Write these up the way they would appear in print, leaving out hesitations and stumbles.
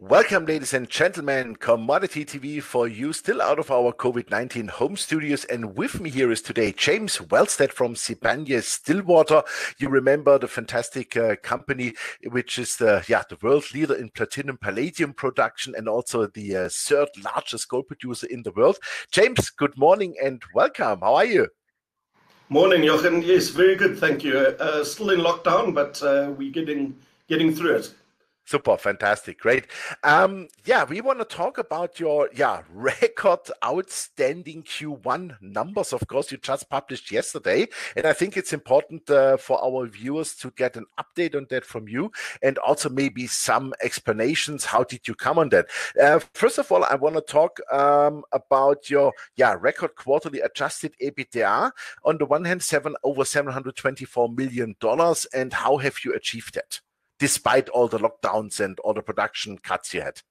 Welcome, ladies and gentlemen, Commodity TV for you, still out of our COVID-19 home studios. And with me here is today James Wellsted from Sibanye-Stillwater. You remember the fantastic company, which is the world leader in platinum palladium production and also the third largest gold producer in the world. James, good morning and welcome. How are you? Morning, Jochen. Yes, very good. Thank you. Still in lockdown, but we're getting through it. Super, fantastic, great. We want to talk about your record outstanding Q1 numbers. Of course, you just published yesterday, and I think it's important for our viewers to get an update on that from you, and also maybe some explanations. How did you come on that? First of all, I want to talk about your record quarterly adjusted EBITDA. On the one hand, over $724 million, and how have you achieved that, despite all the lockdowns and all the production cuts you had?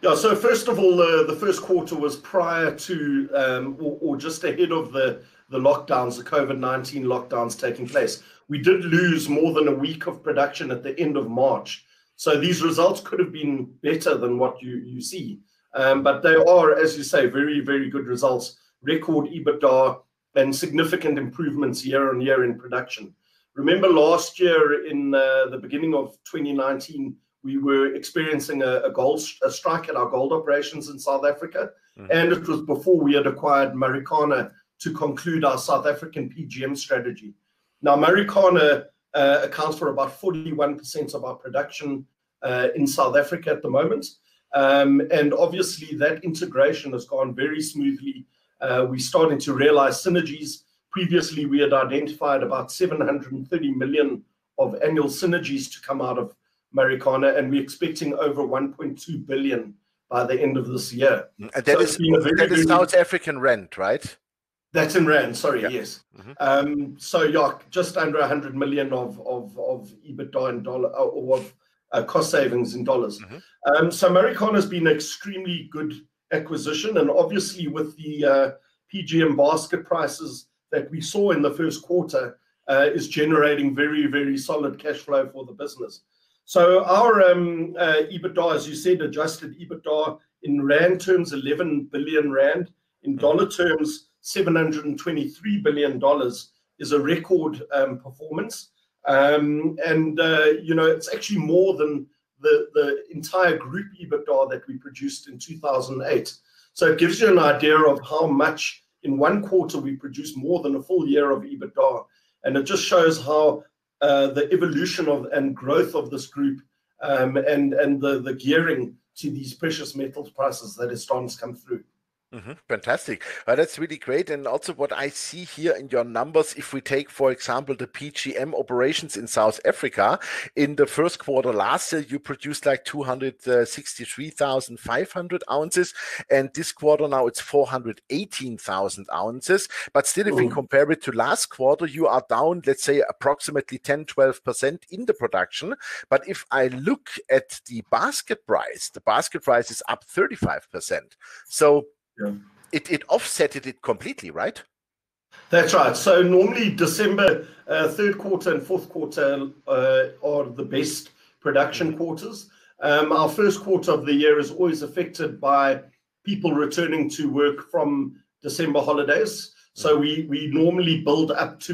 Yeah, so first of all, the first quarter was prior to or just ahead of the lockdowns, the COVID-19 lockdowns taking place. We did lose more than a week of production at the end of March. So these results could have been better than what you see. But they are, as you say, very, very good results, record EBITDA and significant improvements year on year in production. Remember last year in the beginning of 2019, we were experiencing a strike at our gold operations in South Africa. Mm-hmm. And it was before we had acquired Marikana to conclude our South African PGM strategy. Now, Marikana accounts for about 41% of our production in South Africa at the moment. And obviously, that integration has gone very smoothly. We're starting to realize synergies. Previously, we had identified about 730 million of annual synergies to come out of Marikana, and we're expecting over 1.2 billion by the end of this year. And that is South African rand, right? That's in rand, sorry, yeah. Yes. Mm-hmm. Just under 100 million of EBITDA in dollar, or of cost savings in dollars. Mm-hmm. Marikana has been an extremely good acquisition, and obviously with the PGM basket prices that we saw in the first quarter is generating very, very solid cash flow for the business. So our EBITDA, as you said, adjusted EBITDA in rand terms, 11 billion rand. In dollar terms, $723 billion is a record performance. It's actually more than the entire group EBITDA that we produced in 2008. So it gives you an idea of how much in one quarter we produce more than a full year of EBITDA, and it just shows how the evolution of and growth of this group and the gearing to these precious metals prices that is starting to come through. Mm-hmm. Fantastic. That's really great. And also what I see here in your numbers, if we take, for example, the PGM operations in South Africa, in the first quarter last year, you produced like 263,500 ounces. And this quarter now it's 418,000 ounces. But still, if we compare it to last quarter, you are down, let's say, approximately 10-12% in the production. But if I look at the basket price is up 35%. So yeah. It offset it completely, right? That's right. So normally December, third quarter and fourth quarter are the best production quarters. Our first quarter of the year is always affected by people returning to work from December holidays. So we normally build up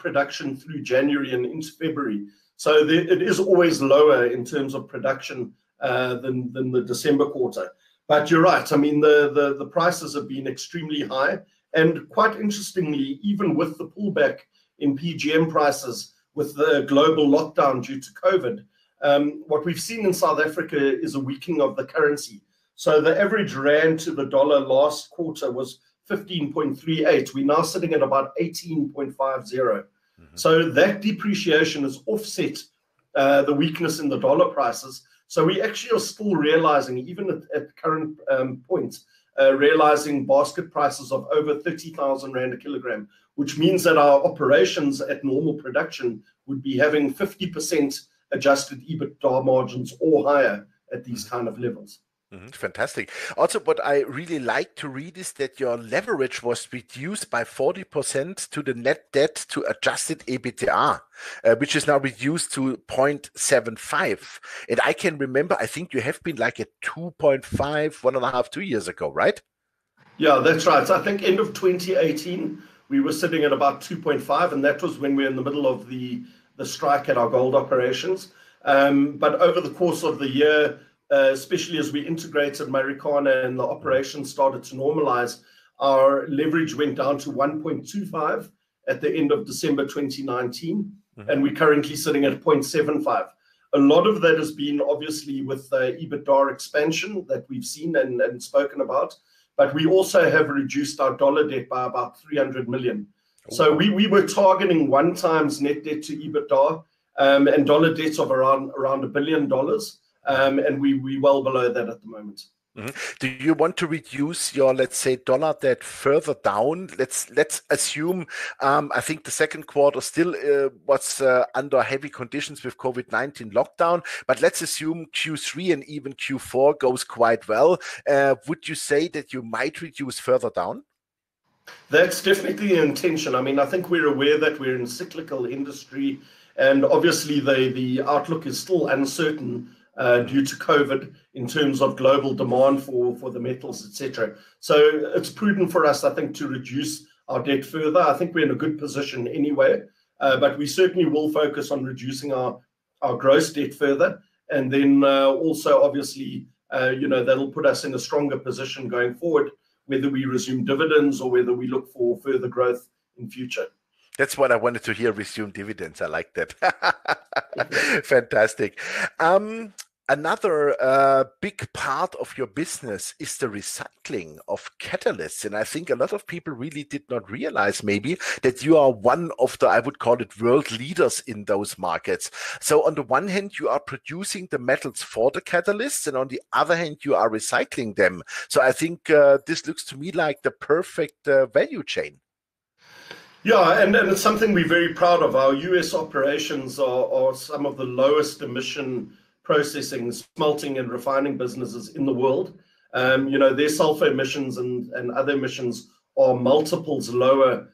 production through January and into February. So it is always lower in terms of production than the December quarter. But you're right. I mean, the prices have been extremely high. And quite interestingly, even with the pullback in PGM prices, with the global lockdown due to COVID, what we've seen in South Africa is a weakening of the currency. So the average rand to the dollar last quarter was 15.38. We're now sitting at about 18.50. Mm-hmm. So that depreciation has offset the weakness in the dollar prices. So we actually are still realizing, even at current points, realizing basket prices of over 30,000 rand a kilogram, which means that our operations at normal production would be having 50% adjusted EBITDA margins or higher at these kind of levels. Fantastic. Also, what I really like to read is that your leverage was reduced by 40% to the net debt to adjusted EBITDA, which is now reduced to 0.75. And I can remember, I think you have been like at 2.5, 1.5, 2 years ago, right? Yeah, that's right. So I think end of 2018, we were sitting at about 2.5, and that was when we were in the middle of the strike at our gold operations. But over the course of the year, especially as we integrated Marikana and the operations started to normalize, our leverage went down to 1.25 at the end of December 2019, and we're currently sitting at 0.75. A lot of that has been obviously with the EBITDA expansion that we've seen and spoken about, but we also have reduced our dollar debt by about 300 million. Oh. So we were targeting 1x net debt to EBITDA and dollar debts of around $1 billion. And we're well below that at the moment. Do you want to reduce your, let's say, dollar debt further down? Let's assume, I think the second quarter still was under heavy conditions with COVID-19 lockdown, but let's assume Q3 and even Q4 goes quite well. Would you say that you might reduce further down? That's definitely the intention. I mean, I think we're aware that we're in a cyclical industry, and obviously the outlook is still uncertain due to COVID in terms of global demand for the metals, etc. So it's prudent for us, I think, to reduce our debt further. I think we're in a good position anyway, but we certainly will focus on reducing our gross debt further. And then also, obviously, you know, that'll put us in a stronger position going forward, whether we resume dividends or whether we look for further growth in future. That's what I wanted to hear, resume dividends. I like that. Fantastic. Another big part of your business is the recycling of catalysts. And I think a lot of people really did not realize maybe that you are one of the, I would call it, world leaders in those markets. So on the one hand, you are producing the metals for the catalysts, and on the other hand, you are recycling them. So I think this looks to me like the perfect value chain. Yeah, and it's something we're very proud of. Our US operations are some of the lowest emission processing, smelting and refining businesses in the world. You know, their sulfur emissions and other emissions are multiples lower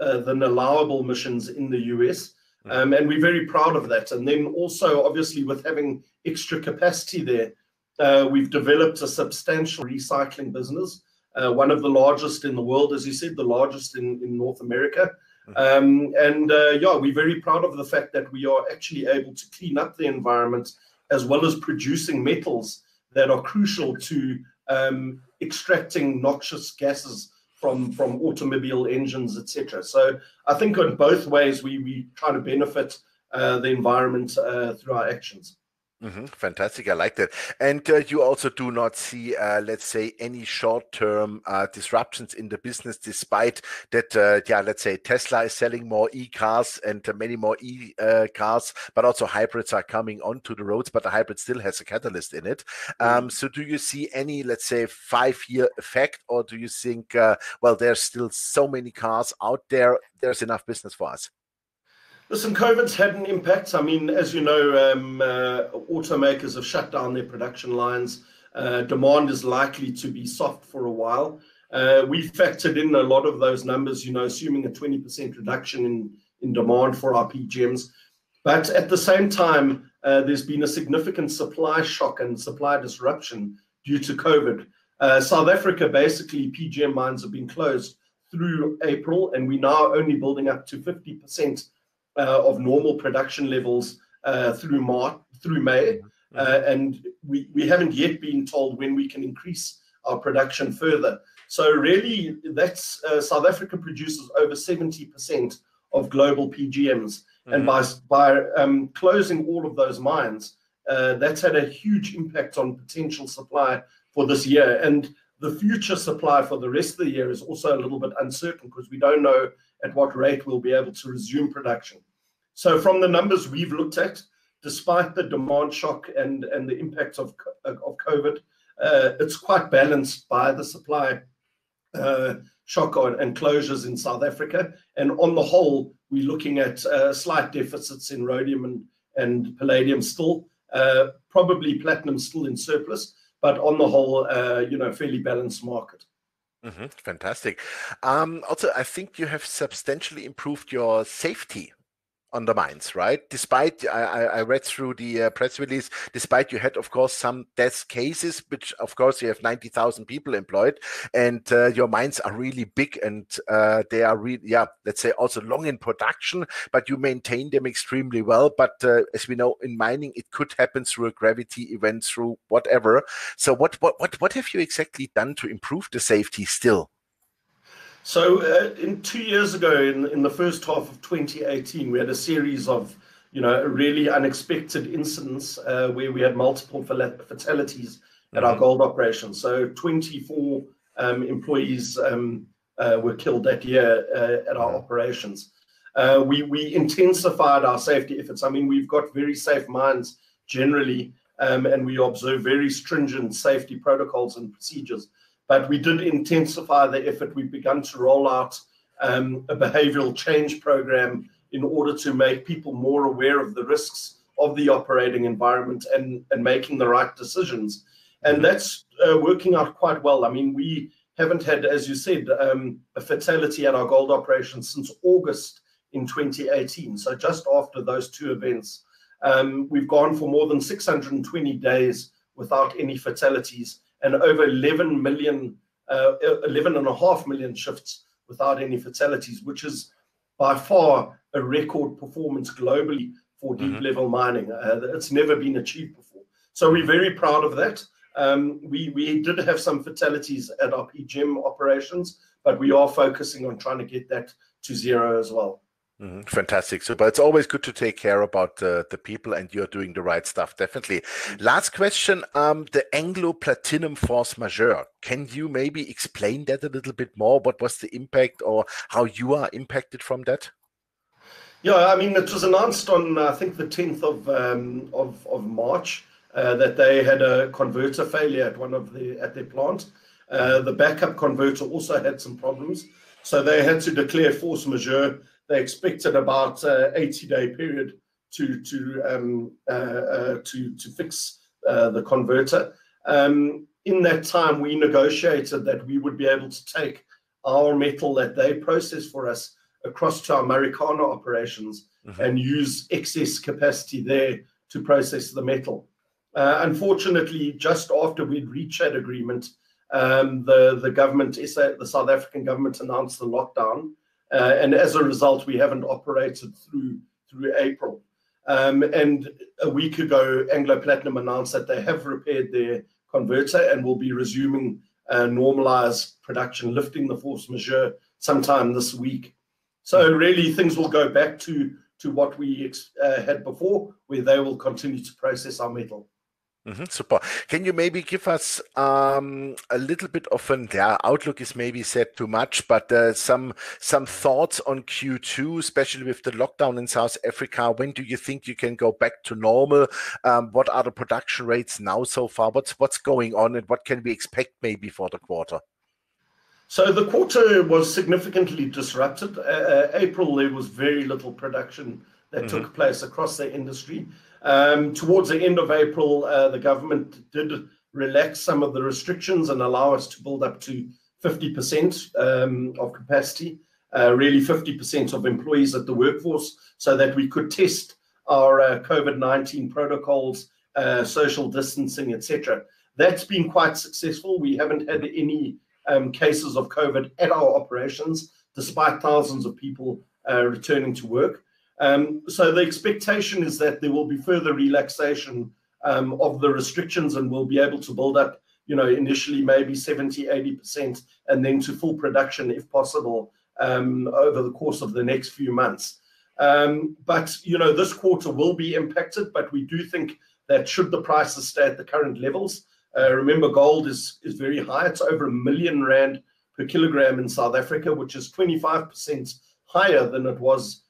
than allowable emissions in the US. And we're very proud of that. And then also, obviously, with having extra capacity there, we've developed a substantial recycling business. One of the largest in the world, as you said, the largest in North America. Yeah, we're very proud of the fact that we are actually able to clean up the environment as well as producing metals that are crucial to extracting noxious gases from automobile engines, etc. So I think on both ways, we try to benefit the environment through our actions. Fantastic. I like that. And you also do not see, let's say, any short-term disruptions in the business, despite that, yeah, let's say Tesla is selling more e-cars and many more e-cars, but also hybrids are coming onto the roads, but the hybrid still has a catalyst in it. So do you see any, let's say, 5-year effect, or do you think, well, there's still so many cars out there, there's enough business for us? Listen, COVID's had an impact. I mean, as you know, automakers have shut down their production lines. Demand is likely to be soft for a while. We factored in a lot of those numbers, you know, assuming a 20% reduction in demand for our PGMs. But at the same time, there's been a significant supply shock and supply disruption due to COVID. South Africa, basically, PGM mines have been closed through April, and we're now only building up to 50% of normal production levels through May, and we haven't yet been told when we can increase our production further. So really, that's South Africa produces over 70% of global PGMs, and by closing all of those mines, that's had a huge impact on potential supply for this year. And the future supply for the rest of the year is also a little bit uncertain, because we don't know at what rate we'll be able to resume production. So from the numbers we've looked at, despite the demand shock and the impact of COVID, it's quite balanced by the supply shock and closures in South Africa. And on the whole, we're looking at slight deficits in rhodium and palladium still, probably platinum still in surplus, but on the whole, fairly balanced market. Mm-hmm. Fantastic. Also, I think you have substantially improved your safety on the mines, right? Despite, I read through the press release, despite you had, of course, some death cases, which, of course, you have 90,000 people employed, and your mines are really big, and they are really, let's say, also long in production, but you maintain them extremely well. But as we know, in mining, it could happen through a gravity event, through whatever. So what have you exactly done to improve the safety still? So in 2 years ago, in the first half of 2018, we had a series of, really unexpected incidents where we had multiple fatalities at our gold operations. So 24 employees were killed that year at our operations. We intensified our safety efforts. I mean, we've got very safe mines generally, and we observe very stringent safety protocols and procedures. But we did intensify the effort. We've begun to roll out a behavioral change program in order to make people more aware of the risks of the operating environment and making the right decisions. And that's working out quite well. I mean, we haven't had, as you said, a fatality at our gold operation since August in 2018. So just after those two events, we've gone for more than 620 days without any fatalities, and over 11.5 million shifts without any fatalities, which is by far a record performance globally for deep-level mining. It's never been achieved before. So we're very proud of that. We did have some fatalities at our PGM operations, but we are focusing on trying to get that to zero as well. Mm-hmm. Fantastic. So, but it's always good to take care about the people, and you're doing the right stuff, definitely. Last question, the Anglo-Platinum force majeure. Can you maybe explain that a little bit more? What was the impact, or how you are impacted from that? Yeah, I mean, it was announced on, I think, the 10th of March that they had a converter failure at their plant. The backup converter also had some problems. So they had to declare force majeure. They expected about 80-day period to fix the converter. In that time, we negotiated that we would be able to take our metal that they process for us across to our Marikana operations and use excess capacity there to process the metal. Unfortunately, just after we'd reached that agreement, the government, the South African government, announced the lockdown. And as a result, we haven't operated through April. And a week ago, Anglo-Platinum announced that they have repaired their converter and will be resuming normalized production, lifting the force majeure sometime this week. So really, things will go back to what we had before, where they will continue to process our metal. Mm-hmm, super. Can you maybe give us a little bit of an outlook is maybe said too much, but some thoughts on Q2, especially with the lockdown in South Africa? When do you think you can go back to normal? What are the production rates now so far? What's going on, and what can we expect maybe for the quarter? So the quarter was significantly disrupted. April, there was very little production that took place across the industry. Towards the end of April, the government did relax some of the restrictions and allow us to build up to 50% of capacity, really 50% of employees at the workforce, so that we could test our COVID-19 protocols, social distancing, etc. That's been quite successful. We haven't had any cases of COVID at our operations, despite thousands of people returning to work. So the expectation is that there will be further relaxation of the restrictions, and we'll be able to build up, initially maybe 70, 80%, and then to full production, if possible, over the course of the next few months. But, this quarter will be impacted, but we do think that should the prices stay at the current levels, remember gold is very high. It's over R1,000,000 per kilogram in South Africa, which is 25% higher than it was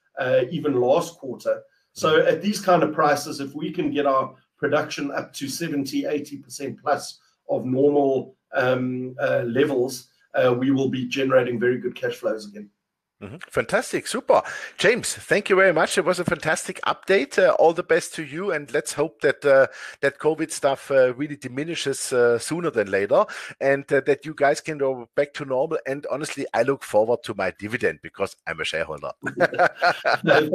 even last quarter. So at these kind of prices, if we can get our production up to 70, 80% plus of normal levels, we will be generating very good cash flows again. Fantastic. Super. James, thank you very much. It was a fantastic update. All the best to you. And let's hope that that COVID stuff really diminishes sooner than later, and that you guys can go back to normal. And honestly, I look forward to my dividend because I'm a shareholder. No,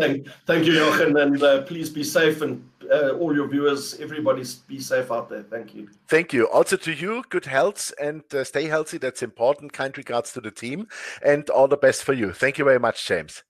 thank you, Jochen. And please be safe. And all your viewers, everybody be safe out there. Thank you. Thank you. Also to you, good health and stay healthy. That's important. Kind regards to the team and all the best for you. Thank you very much, James.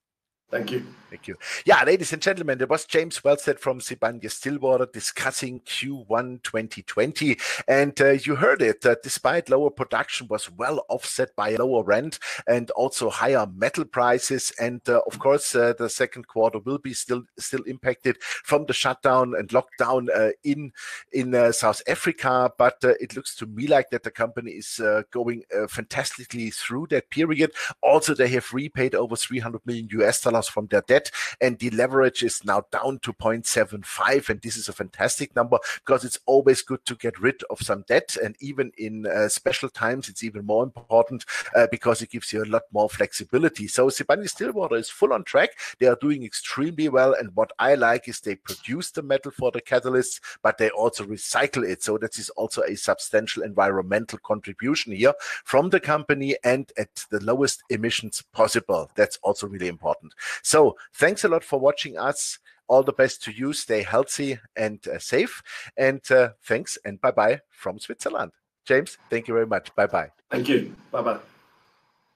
Thank you. Thank you. Yeah, ladies and gentlemen, there was James Wellsted from Sibanye-Stillwater discussing Q1 2020. And you heard it, despite lower production was well offset by lower rent and also higher metal prices. And of course, the second quarter will be still impacted from the shutdown and lockdown in South Africa. But it looks to me like that the company is going fantastically through that period. Also, they have repaid over $300 million from their debt, and the leverage is now down to 0.75, and this is a fantastic number because it's always good to get rid of some debt, and even in special times it's even more important because it gives you a lot more flexibility. So Sibanye-Stillwater is full on track. They are doing extremely well, and what I like is they produce the metal for the catalysts, but they also recycle it, so that is also a substantial environmental contribution here from the company and at the lowest emissions possible. That's also really important. So thanks a lot for watching us. All the best to you. Stay healthy and safe. And thanks and bye-bye from Switzerland. James, thank you very much. Bye-bye. Thank you. Bye-bye.